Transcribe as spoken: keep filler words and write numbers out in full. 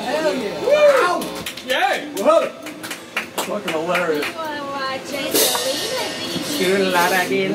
Hell yeah. Wow. Yay. Whoa. Fucking hilarious. You want to watch it?